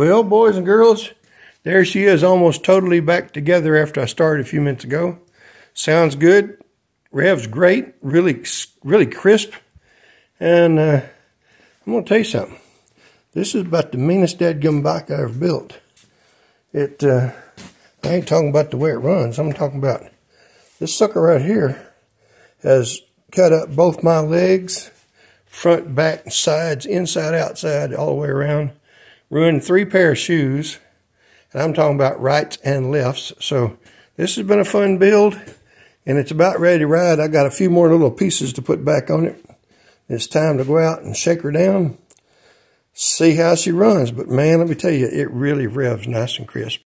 Well, boys and girls, there she is, almost totally back together after I started a few minutes ago. Sounds good. Rev's great, really crisp. And I'm going to tell you something. This is about the meanest dadgum bike I ever built. It, I ain't talking about the way it runs. I'm talking about this sucker right here has cut up both my legs, front, back, sides, inside, outside, all the way around. Ruined 3 pair of shoes. And I'm talking about rights and lefts. So this has been a fun build, and it's about ready to ride. I got a few more little pieces to put back on it. It's time to go out and shake her down, see how she runs. But man, let me tell you, it really revs nice and crisp.